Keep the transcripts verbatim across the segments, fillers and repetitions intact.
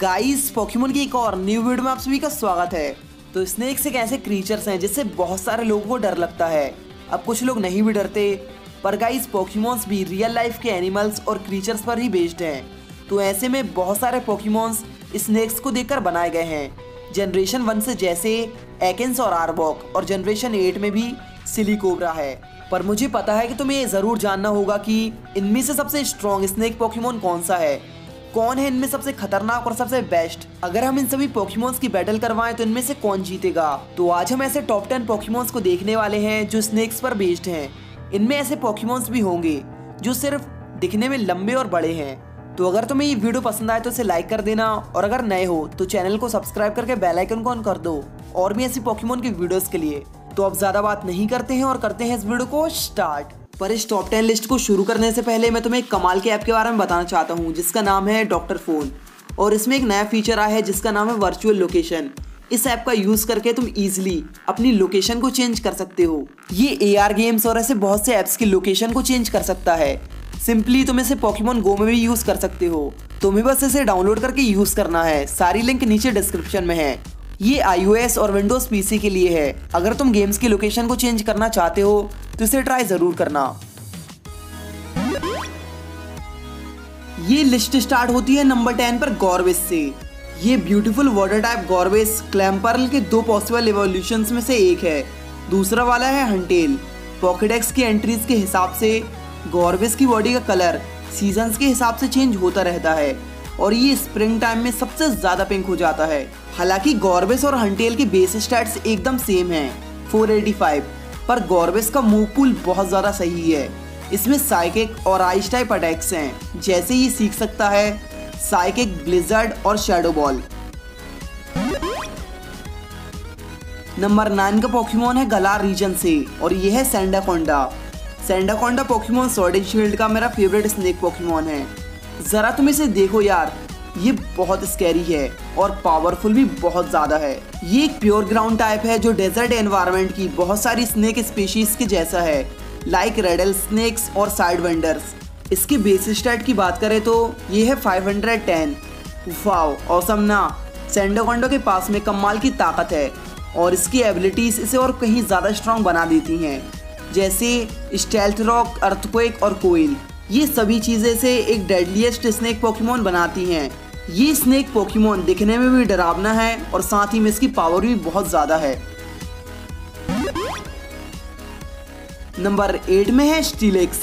Guys Pokemon की एक और न्यू वीडियो में आप सभी का स्वागत है। तो स्नेक्स एक ऐसे क्रीचर्स हैं जिससे बहुत सारे लोगों को डर लगता है। अब कुछ लोग नहीं भी डरते, पर गाइस पोकेमोन्स भी रियल लाइफ के एनिमल्स और क्रीचर्स पर ही बेस्ड हैं। तो ऐसे में बहुत सारे पोकेमोन्स स्नेक्स को देखकर बनाए गए हैं। जनरेशन वन से जैसे एकेंस और आरबॉक, और जनरेशन एट में भी सिली कोबरा है। पर मुझे पता है कि तुम्हें ये ज़रूर जानना होगा कि इनमें से सबसे स्ट्रॉन्ग स्नेक पोकेमोन कौन सा है, कौन है इनमें सबसे खतरनाक और सबसे बेस्ट। अगर हम इन सभी पोकेमोन्स की बैटल करवाएं तो इनमें से कौन जीतेगा। तो आज हम ऐसे टॉप टेन पोकेमोन्स को देखने वाले हैं जो स्नेक्स पर बेस्ड हैं। इनमें ऐसे पोकेमोन्स भी होंगे जो सिर्फ दिखने में लंबे और बड़े हैं। तो अगर तुम्हें ये वीडियो पसंद आए तो इसे लाइक कर देना, और अगर नए हो तो चैनल को सब्सक्राइब करके बेल आइकन को ऑन कर दो और भी ऐसी पोकेमोन की वीडियोस के लिए। तो अब ज़्यादा बात नहीं करते हैं और करते हैं इस वीडियो को स्टार्ट। पर इस टॉप टेन लिस्ट को शुरू करने से पहले मैं तुम्हें एक कमाल के ऐप के बारे में बताना चाहता हूँ जिसका नाम है डॉक्टर फोन, और इसमें एक नया फीचर आया है जिसका नाम है वर्चुअल लोकेशन। इस ऐप का यूज़ करके तुम ईजिली अपनी लोकेशन को चेंज कर सकते हो। ये एआर गेम्स और ऐसे बहुत से ऐप्स की लोकेशन को चेंज कर सकता है। सिंपली तुम इसे पोकेमॉन गो में भी यूज़ कर सकते हो। तुम्हें बस इसे डाउनलोड करके यूज़ करना है। सारी लिंक नीचे डिस्क्रिप्शन में है। ये आईओएस और विंडोज़ पीसी के लिए है। अगर तुम गेम्स की लोकेशन को चेंज करना चाहते हो तो इसे ट्राई ज़रूर करना। ये लिस्ट स्टार्ट होती है नंबर टेन पर गोरेबिस से। ये beautiful water type Gorebyss Clamperl के दो पॉसिबल एवोल्यूशंस में से एक है, दूसरा वाला है हंटेल। पॉकेडेक्स की एंट्रीज के हिसाब से गोरेबिस की बॉडी का कलर सीजन्स के हिसाब से चेंज होता रहता है, और ये स्प्रिंग टाइम में सबसे ज़्यादा पिंक हो जाता है। हालांकि गोरेबिस और हंटेल के बेस स्टैट्स एकदम सेम हैं, चार सौ पचासी, पर गोरेबिस का मूव पूल बहुत ज़्यादा सही है। इसमें साइकिक और आइस टाइप अटैक्स हैं, जैसे ये सीख सकता है साइकिक, ब्लिजर्ड और शेडो बॉल। नंबर नाइन का पोकेमोन है गलार रीजन से, और ये है Sandaconda. Sandaconda Pokemon Sword and Shield का मेरा फेवरेट स्नेक पोकेमोन है। ज़रा तुम इसे देखो यार, ये बहुत स्कैरी है और पावरफुल भी बहुत ज़्यादा है। ये एक प्योर ग्राउंड टाइप है जो डेजर्ट एनवायरनमेंट की बहुत सारी स्नेक स्पीशीज़ के जैसा है, लाइक रेडल स्नेक्स और साइड वेंडर्स। इसके बेस स्टैट की बात करें तो ये है five hundred ten. Wow awesome ना। सांडाकोंडा के पास में कमाल की ताकत है और इसकी एबिलिटीज़ इसे और कहीं ज़्यादा स्ट्रॉन्ग बना देती हैं, जैसे स्टेल्थ रॉक, अर्थक्वेक और कोयल। ये सभी चीज़ें से एक डेडलीस्ट स्नेक पोकेमोन बनाती हैं। ये स्नेक पोकेमोन दिखने में भी डरावना है और साथ ही में इसकी पावर भी बहुत ज़्यादा है। नंबर एट में है स्टीलिक्स।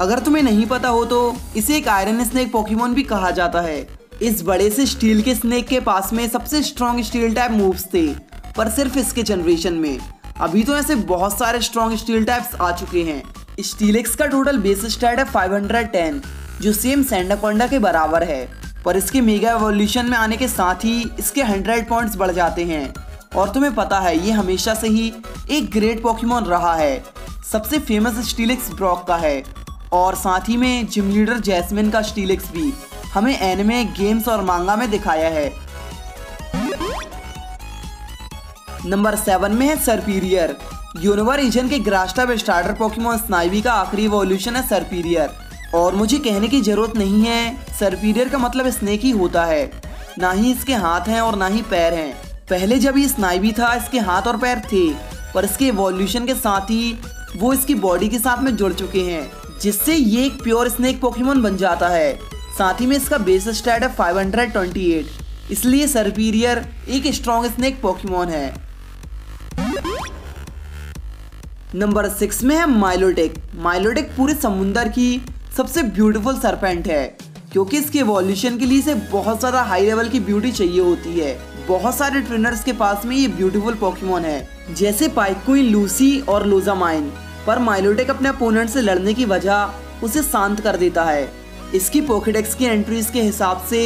अगर तुम्हें नहीं पता हो तो इसे एक आयरन स्नेक पोकेमोन भी कहा जाता है। इस बड़े से स्टील के स्नेक के पास में सबसे स्ट्रॉन्ग स्टील टाइप मूव्स थे, पर सिर्फ इसके जनरेशन में। अभी तो ऐसे बहुत सारे स्ट्रॉन्ग स्टील टाइप्स आ चुके हैं। स्टीलिक्स का टोटल बेस स्टैट है फाइव हंड्रेड टेन, जो सेम सांडाकोंडा के बराबर है, पर इसके मेगा एवोल्यूशन में आने के साथ ही इसके हंड्रेड पॉइंट्स बढ़ जाते हैं। और तुम्हें पता है ये हमेशा से ही एक ग्रेट पोकेमोन रहा है। सबसे फेमस स्टीलिक्स ब्रॉक का है, और साथ ही में जिम लीडर जैस्मिन का स्टीलिक्स भी हमें एनिमे, गेम्स और मांगा में दिखाया है। नंबर सेवन में है सरपीरियर। यूनोवा रीजन के grass type starter Pokemon Snivy का आखिरी इवोल्यूशन है सरपीरियर, और मुझे कहने की ज़रूरत नहीं है, सरपीरियर का मतलब स्नेक ही होता है। ना ही इसके हाथ हैं और ना ही पैर हैं। पहले जब ये स्नाइवी था इसके हाथ और पैर थे, पर इसके इवोल्यूशन के साथ ही वो इसकी बॉडी के साथ में जुड़ चुके हैं, जिससे ये एक प्योर स्नेक पोकेमोन बन जाता है। साथ ही में इसका बेस स्टैट है फाइव हंड्रेड ट्वेंटी एट, इसलिए सरपीरियर एक स्ट्रॉन्ग स्नेक पोकेमोन है। नंबर सिक्स में है माइलोटिक। माइलोटिक पूरे समुंदर की सबसे ब्यूटीफुल सरपेंट है, क्योंकि इसके एवोल्यूशन के लिए इसे बहुत ज़्यादा हाई लेवल की ब्यूटी चाहिए होती है। बहुत सारे ट्रेनर्स के पास में ये ब्यूटीफुल पोकेमोन है, जैसे पाइक्विन, लूसी और लोजामाइन, पर माइलोटिक अपने अपोनेंट से लड़ने की वजह उसे शांत कर देता है। इसकी पॉकेडेक्स की एंट्रीज के हिसाब से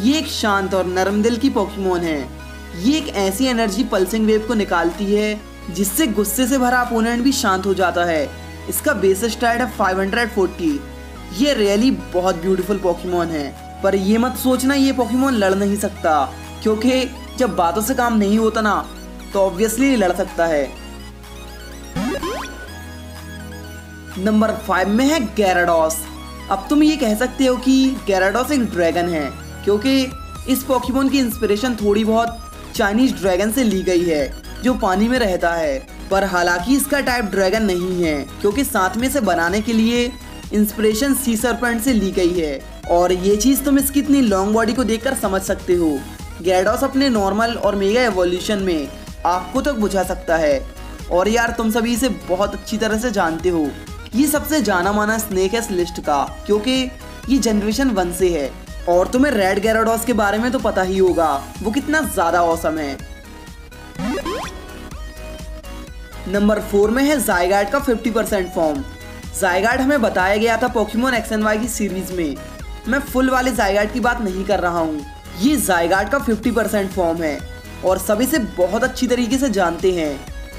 ये एक शांत और नरम दिल की पोकेमोन है। ये एक ऐसी एनर्जी पल्सिंग वेव को निकालती है जिससे गुस्से से भरा अपोनेंट भी शांत हो जाता है। इसका बेस स्टैट है फाइव हंड्रेड फोर्टी। ये रियली बहुत ब्यूटीफुल पोकेमोन है, पर ये मत सोचना ये पोकेमोन लड़ नहीं सकता, क्योंकि जब बातों से काम नहीं होता ना तो ऑब्वियसली लड़ सकता है। नंबर फाइव में है गैराडोस। अब तुम ये कह सकते हो कि गैराडोस एक ड्रैगन है, क्योंकि इस पोकेमोन की इंस्पिरेशन थोड़ी बहुत चाइनीज ड्रैगन से ली गई है जो पानी में रहता है, पर हालांकि इसका टाइप ड्रैगन नहीं है क्योंकि साथ में से बनाने के लिए इंस्पिरेशन सी सरपेंट से ली गई है। और ये चीज तुम इसकी इतनी लॉन्ग बॉडी को देखकर समझ सकते हो। गैराडोस अपने नॉर्मल और मेगा एवोल्यूशन में आपको तक बुझा सकता है और यार तुम सभी इसे बहुत अच्छी तरह से जानते हो। ये सबसे जाना माना स्नेक है इस लिस्ट का क्योंकि ये जनरेशन वन से है और तुम्हें रेड गैराडोस के बारे में तो पता ही होगा, वो कितना ज्यादा औसम है। नंबर फोर में है ज़ायगार्ड का फिफ्टी परसेंट फॉर्म। ज़ायगार्ड हमें बताया गया था पोकेमोन एक्स एंड वाई की सीरीज में। मैं फुल वाले ज़ायगार्ड की बात नहीं कर रहा हूँ, ये ज़ायगार्ड का फिफ्टी परसेंट फॉर्म है और सभी से बहुत अच्छी तरीके से जानते हैं।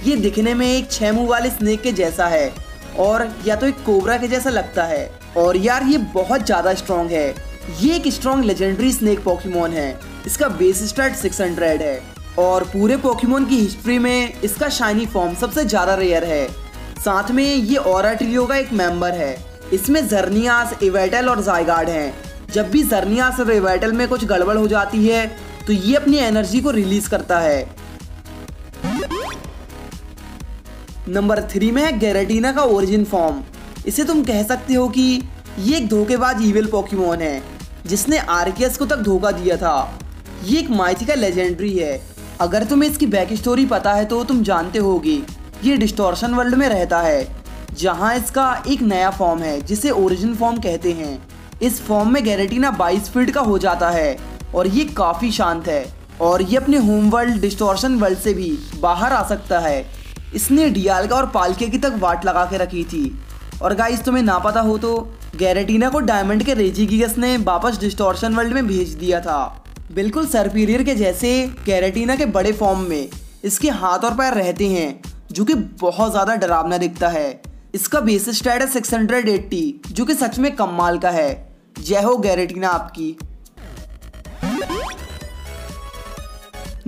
ये दिखने में एक छह मुंह वाले स्नेक के जैसा है और या तो एक कोबरा के जैसा लगता है और यार ये बहुत ज़्यादा स्ट्रॉन्ग है। ये एक स्ट्रॉन्ग लेजेंडरी स्नेक पोकेमोन है। इसका बेस स्टैट सिक्स हंड्रेड है और पूरे पोकेमोन की हिस्ट्री में इसका शाइनी फॉर्म सबसे ज़्यादा रेयर है। साथ में ये ऑरा ट्रियो का एक मेंबर है। इसमें जर्नियास, एवेटल और ज़ायगार्ड हैं। जब भी जर्नियास और एवेटल में कुछ गड़बड़ हो जाती है तो ये अपनी एनर्जी को रिलीज करता है। नंबर थ्री में है गिराटिना का ओरिजिन फॉर्म। इसे तुम कह सकते हो कि ये एक धोखेबाज इविल पोकेमोन है जिसने आर्कियस को तक धोखा दिया था। ये एक माइथिका लेजेंडरी है। अगर तुम्हें इसकी बैक स्टोरी पता है तो तुम जानते होगे ये डिस्टॉर्शन वर्ल्ड में रहता है जहां इसका एक नया फॉर्म है जिसे ओरिजिन फॉर्म कहते हैं। इस फॉर्म में गिराटिना बाईस फीट का हो जाता है और ये काफ़ी शांत है और ये अपने होम वर्ल्ड डिस्टॉर्शन वर्ल्ड से भी बाहर आ सकता है। इसने डियालगा और पालकिया की तक वाट लगा के रखी थी। और गाइस तुम्हें ना पता हो तो गिराटिना को डायमंड के रेजिगिगस ने वापस डिस्टॉर्शन वर्ल्ड में भेज दिया था। बिल्कुल सर्पेरियर के जैसे गिराटिना के बड़े फॉर्म में इसके हाथ और पैर रहते हैं जो कि बहुत ज़्यादा डरावना दिखता है। इसका बेस स्टैट है सिक्स हंड्रेड एट्टी जो कि सच में कमाल का है। जय हो गिराटिना आपकी।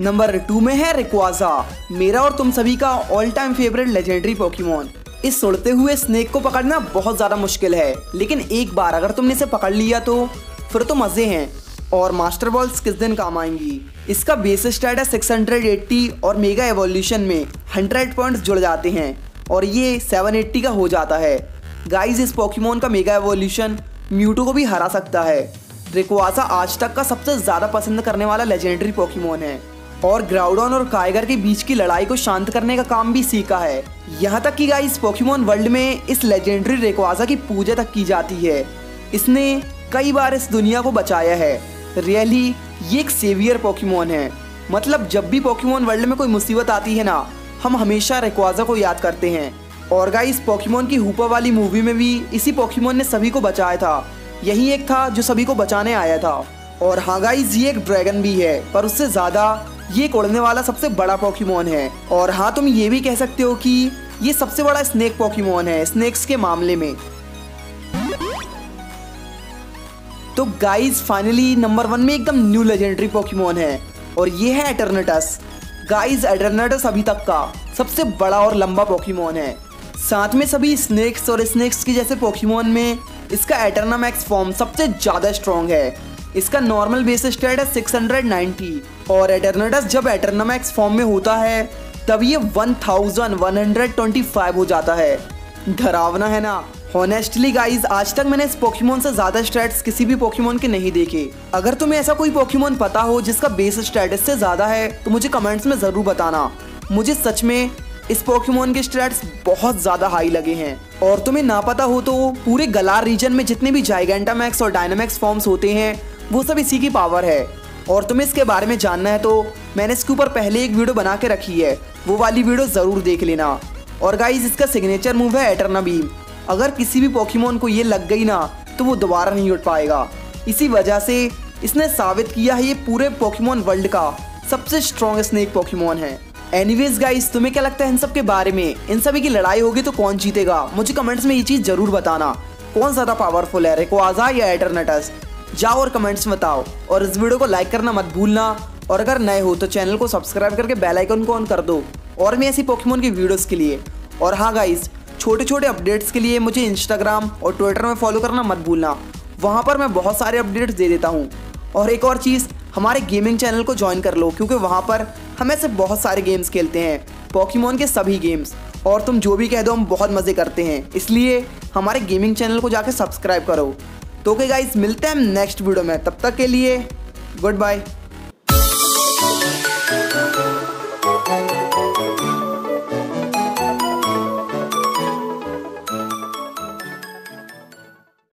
नंबर टू में है रेक्वाजा, मेरा और तुम सभी का all time favourite legendary Pokemon. इस सुड़ते हुए स्नेक को पकड़ना बहुत ज़्यादा मुश्किल है, लेकिन एक बार अगर तुमने इसे पकड़ लिया तो फिर तो मज़े हैं और मास्टर बॉल्स किस दिन काम आएंगी। इसका बेस स्टैट है सिक्स हंड्रेड एट्टी और मेगा एवोल्यूशन में हंड्रेड पॉइंट्स जुड़ जाते हैं और ये सेवन एट्टी का हो जाता है। गाइज इस पोकेमोन का मेगा एवोल्यूशन म्यूटो को भी हरा सकता है। रेक्वाजा आज तक का सबसे ज़्यादा पसंद करने वाला लेजेंडरी पोकेमोन है और ग्राउडॉन और काइगर के बीच की लड़ाई को शांत करने का काम भी सीखा है। यहाँ तक कि गाइस पोकेमोन वर्ल्ड में इस लेजेंडरी रेक्वाजा की पूजा तक की जाती है। इसने कई बार इस दुनिया को बचाया है। रियली ये एक सेवियर पोकेमोन है। मतलब जब भी पोकेमोन वर्ल्ड में कोई मुसीबत आती है ना, हम हमेशा रेक्वाजा को याद करते हैं। और गाइस पोकेमोन की हूपा वाली मूवी में भी इसी पोकेमोन ने सभी को बचाया था। यही एक था जो सभी को बचाने आया था। और हाँ गाइस ये एक ड्रैगन भी है, पर उससे ज़्यादा ये उड़ने वाला सबसे बड़ा पोकेमोन है। और हाँ तुम ये भी कह सकते हो कि ये सबसे बड़ा स्नेक पोकेमोन है स्नेक्स के मामले में। तो गाइस फाइनली नंबर वन में एकदम न्यू लेजेंडरी पोकेमोन है और ये है एटर्नाटस। गाइस एटर्नाटस अभी तक का सबसे बड़ा और लंबा पोकेमोन है। साथ में सभी स्नेक्स और स्नेक्स के जैसे पोकेमोन में इसका एटर्नामैक्स फॉर्म सबसे ज़्यादा स्ट्रॉन्ग है। इसका नॉर्मल बेस स्टैट है सिक्स हंड्रेड नाइन्टी और एटर्नाटस जब एटर्नामैक्स फॉर्म में होता है तब ये इलेवन ट्वेंटी फाइव हो जाता है। डरावना है ना। ऑनेस्टली गाइज आज तक मैंने इस पोकेमोन से ज़्यादा स्टैट्स किसी भी पोकेमोन के नहीं देखे। अगर तुम्हें ऐसा कोई पोकेमोन पता हो जिसका बेस स्टैट इससे ज़्यादा है तो मुझे कमेंट्स में ज़रूर बताना। मुझे सच में इस पोकेमोन के स्टैट्स बहुत ज़्यादा हाई लगे हैं। और तुम्हें ना पता हो तो पूरे गलार रीजन में जितने भी ज़ाइगेंटामैक्स और डायनामैक्स फॉर्म्स होते हैं वो सब इसी की पावर है। और तुम्हें इसके बारे में जानना है तो मैंने इसके ऊपर पहले एक वीडियो बना के रखी है, वो वाली वीडियो ज़रूर देख लेना। और गाइज इसका सिग्नेचर मूव है एटर्ना बीम। अगर किसी भी पोकेमोन को ये लग गई ना तो वो दोबारा नहीं उठ पाएगा। इसी वजह से इसने साबित किया है ये पूरे पोकेमोन वर्ल्ड का सबसे स्ट्रॉन्ग स्नेक पोकेमोन है। एनीवेज गाइज तुम्हें क्या लगता है इन सब के बारे में? इन सभी की लड़ाई होगी तो कौन जीतेगा? मुझे कमेंट्स में ये चीज़ ज़रूर बताना, कौन ज़्यादा पावरफुल है रेक्वाजा या एटर्नाटस? जाओ और कमेंट्स में बताओ। और इस वीडियो को लाइक करना मत भूलना और अगर नए हो तो चैनल को सब्सक्राइब करके बेल आइकन को ऑन कर दो और मैं ऐसी पोकेमोन की वीडियोस के लिए। और हाँ गाइस छोटे छोटे अपडेट्स के लिए मुझे इंस्टाग्राम और ट्विटर में फॉलो करना मत भूलना, वहाँ पर मैं बहुत सारे अपडेट्स दे देता हूँ। और एक और चीज़, हमारे गेमिंग चैनल को ज्वाइन कर लो, क्योंकि वहाँ पर हम ऐसे बहुत सारे गेम्स खेलते हैं, पोकेमॉन के सभी गेम्स, और तुम जो भी कह दो हम बहुत मज़े करते हैं। इसलिए हमारे गेमिंग चैनल को जाके सब्सक्राइब करो। तो ओके गाइस, मिलते हैं हम नेक्स्ट वीडियो में, तब तक के लिए गुड बाय।